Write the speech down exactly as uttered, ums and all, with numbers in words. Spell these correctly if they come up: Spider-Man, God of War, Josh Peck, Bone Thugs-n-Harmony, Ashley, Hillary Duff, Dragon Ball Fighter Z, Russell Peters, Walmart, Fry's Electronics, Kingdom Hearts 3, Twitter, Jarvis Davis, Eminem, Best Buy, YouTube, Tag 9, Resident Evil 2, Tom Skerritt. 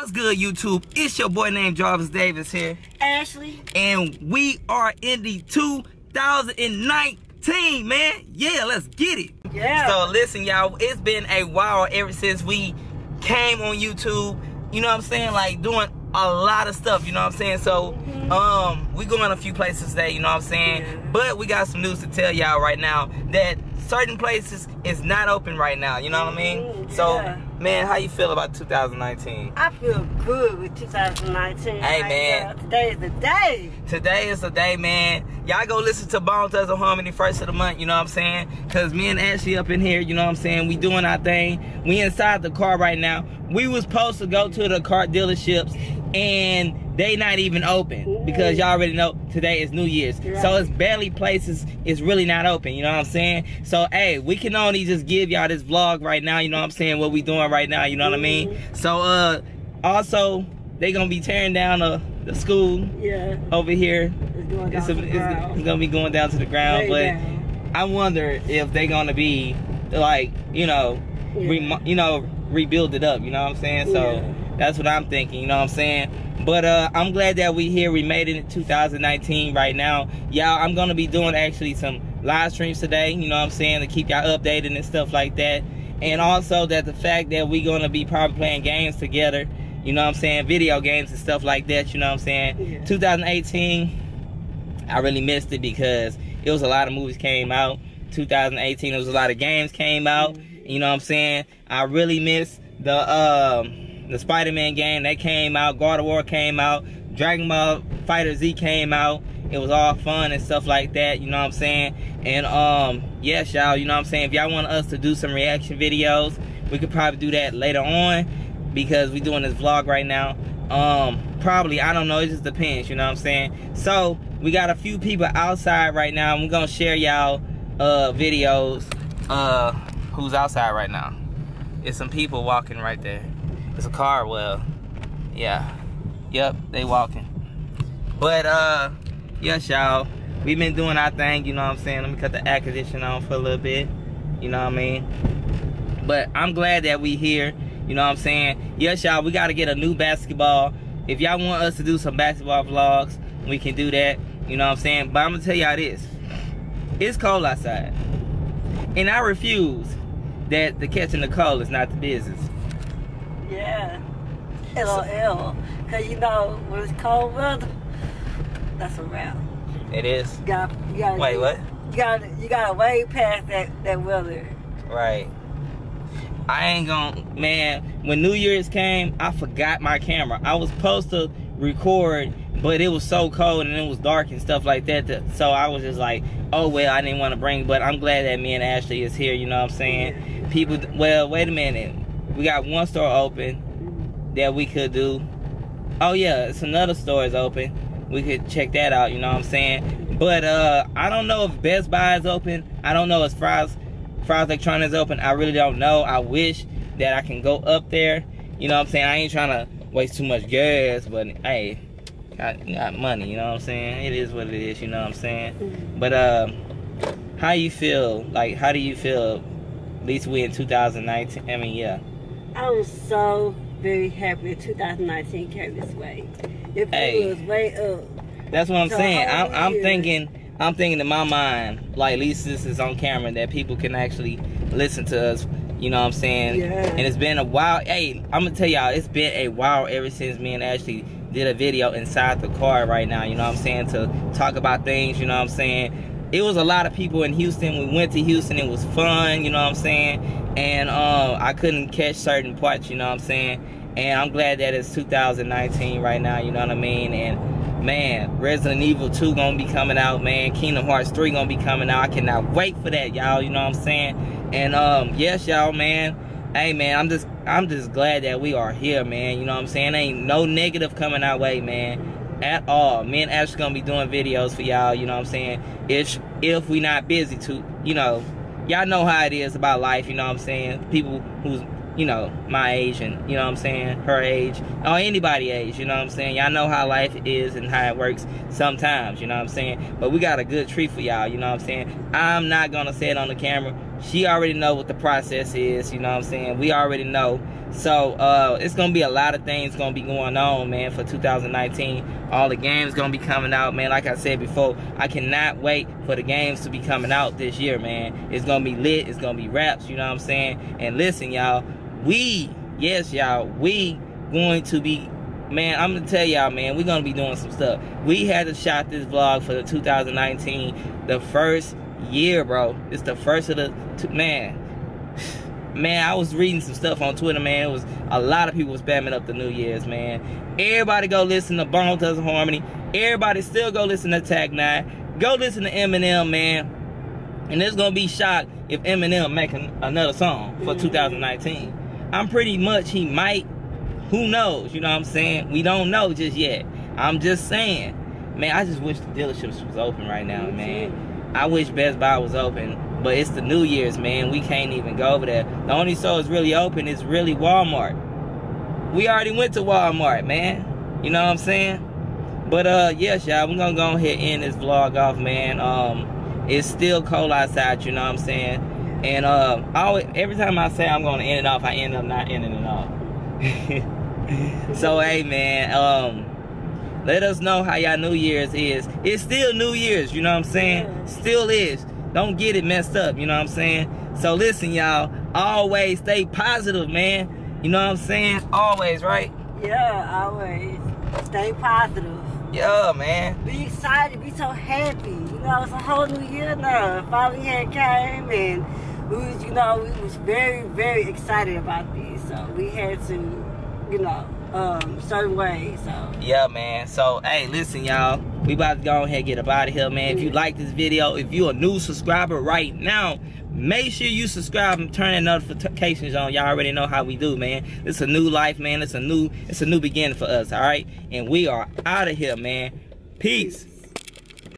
What's good, YouTube? It's your boy named Jarvis Davis here. Ashley. And we are in the two thousand nineteen, man. Yeah, let's get it. Yeah. So listen, y'all, it's been a while ever since we came on YouTube. You know what I'm saying? Like doing a lot of stuff, you know what I'm saying? So mm-hmm. um, we going a few places today, you know what I'm saying? Yeah. But we got some news to tell y'all right now that certain places is not open right now, you know what I mean? Mm-hmm. So. Yeah. Man, how you feel about two thousand nineteen? I feel good with two thousand nineteen. Hey, like, man. Uh, today is the day. Today is the day, man. Y'all go listen to Bone Thugs-n-Harmony first of the month, you know what I'm saying? Because me and Ashley up in here, you know what I'm saying? We doing our thing. We inside the car right now. We was supposed to go to the car dealerships, and they not even open. Ooh. Because y'all already know today is New Year's. Right. So it's barely places. It's really not open, you know what I'm saying? So, hey, we can only just give y'all this vlog right now, you know what I'm saying? What we doing right now, you know what I mean? So uh also they gonna be tearing down the, the school. Yeah, over here it's going down, it's, a, it's, it's gonna be going down to the ground. Way but down. I wonder if they gonna be like, you know, yeah. re, you know rebuild it up, you know what I'm saying? So yeah. That's what I'm thinking, you know what I'm saying? But uh I'm glad that we here, we made it in two thousand nineteen right now, y'all. I'm gonna be doing actually some live streams today, you know what I'm saying, to keep y'all updated and stuff like that. And also that the fact that we're going to be probably playing games together, you know what I'm saying, video games and stuff like that, you know what I'm saying. Yeah. two thousand eighteen, I really missed it because it was a lot of movies came out. two thousand eighteen, it was a lot of games came out, you know what I'm saying. I really missed the, uh, the Spider-Man game that came out, God of War came out, Dragon Ball Fighter Z came out. It was all fun and stuff like that, you know what I'm saying? And, um, yes, y'all, you know what I'm saying? If y'all want us to do some reaction videos, we could probably do that later on because we're doing this vlog right now. Um, probably, I don't know, it just depends, you know what I'm saying? So, we got a few people outside right now, and we're gonna share y'all, uh, videos, uh, who's outside right now. It's some people walking right there. It's a car, well, yeah. Yep, they walking. But, uh... yes, y'all, we've been doing our thing, you know what I'm saying? Let me cut the air conditioning on for a little bit, you know what I mean? But I'm glad that we here, you know what I'm saying? Yes, y'all, we got to get a new basketball. If y'all want us to do some basketball vlogs, we can do that, you know what I'm saying? But I'm going to tell y'all this. It's cold outside. And I refuse that the catching the cold is not the business. Yeah. L O L. Because, you know, when it's cold weather, that's a wrap. It is. You gotta, you gotta, Wait, what? You gotta, you gotta way past that, that weather. Right. I ain't gonna, man, when New Year's came, I forgot my camera. I was supposed to record, but it was so cold and it was dark and stuff like that. To, so I was just like, oh, well, I didn't want to bring, but I'm glad that me and Ashley is here, you know what I'm saying? Yeah. People, well, wait a minute. We got one store open that we could do. Oh, yeah, it's another store is open. We could check that out, you know what I'm saying? But uh, I don't know if Best Buy is open. I don't know if Fry's, Fry's Electronics is open. I really don't know. I wish that I can go up there. You know what I'm saying? I ain't trying to waste too much gas, but hey, got, got money, you know what I'm saying? It is what it is, you know what I'm saying? But uh, how you feel? Like, how do you feel? At least we in two thousand nineteen. I mean, yeah. I was so very happy two thousand nineteen came this way. If hey, it was way up. That's what I'm so saying. I'm, I'm thinking, I'm thinking in my mind, like, at least this is on camera that people can actually listen to us. You know what I'm saying? Yeah. And it's been a while. Hey, I'm gonna tell y'all, it's been a while ever since me and Ashley did a video inside the car right now. You know what I'm saying? To talk about things. You know what I'm saying? It was a lot of people in Houston. We went to Houston. It was fun. You know what I'm saying? And uh, I couldn't catch certain parts. You know what I'm saying? And I'm glad that it's two thousand nineteen right now, you know what I mean? And, man, Resident Evil two gonna be coming out, man. Kingdom Hearts three gonna be coming out. I cannot wait for that, y'all, you know what I'm saying? And, um, yes, y'all, man. Hey, man, I'm just I'm just glad that we are here, man, you know what I'm saying? There ain't no negative coming our way, man, at all. Me and Ash gonna be doing videos for y'all, you know what I'm saying? If, if we not busy to, you know, y'all know how it is about life, you know what I'm saying? People who's, you know, my age and, you know what I'm saying, her age, or anybody age, you know what I'm saying? Y'all know how life is and how it works sometimes, you know what I'm saying? But we got a good treat for y'all, you know what I'm saying? I'm not going to say it on the camera, She already know what the process is, you know what I'm saying? We already know. So, uh, it's going to be a lot of things going to be going on, man, for two thousand nineteen. All the games going to be coming out, man. Like I said before, I cannot wait for the games to be coming out this year, man. It's going to be lit. It's going to be raps, you know what I'm saying? And listen, y'all, we, yes, y'all, we going to be, man, I'm going to tell y'all, man, we're going to be doing some stuff. We had to shot this vlog for the two thousand nineteen, the first year, bro. It's the first of the, two, man. Man, I was reading some stuff on Twitter, man. It was a lot of people spamming up the New Year's, man. Everybody go listen to Bone Thugs-n-Harmony. Everybody still go listen to Tag nine. Go listen to Eminem, man. And it's going to be shocked if Eminem make an, another song for two thousand nineteen. I'm pretty much, he might. Who knows? You know what I'm saying? We don't know just yet. I'm just saying. Man, I just wish the dealerships was open right now, man. I wish Best Buy was open. But it's the New Year's, man. We can't even go over there. The only store that's really open is really Walmart. We already went to Walmart, man. You know what I'm saying? But, uh, yes, y'all, we're going to go ahead and end this vlog off, man. Um, it's still cold outside, you know what I'm saying? And uh, I always, every time I say I'm going to end it off, I end up not ending it off. So, hey, man, um, let us know how y'all New Year's is. It's still New Year's, you know what I'm saying? Still is. Don't get it messed up, you know what I'm saying? So, listen, y'all, always stay positive, man. You know what I'm saying? Always, right? Yeah, always. Stay positive. Yeah, man. Be excited. Be so happy. You know, it's a whole new year now. Finally had came, and we was, you know, we was very, very excited about this. So, we had to, you know, um, certain ways, so. Yeah, man. So, hey, listen, y'all. We about to go ahead and get up out of here, man. If you like this video, if you're a new subscriber right now, make sure you subscribe and turn the notifications on. Y'all already know how we do, man. It's a new life, man. It's a new, it's a new beginning for us, all right? And we are out of here, man. Peace.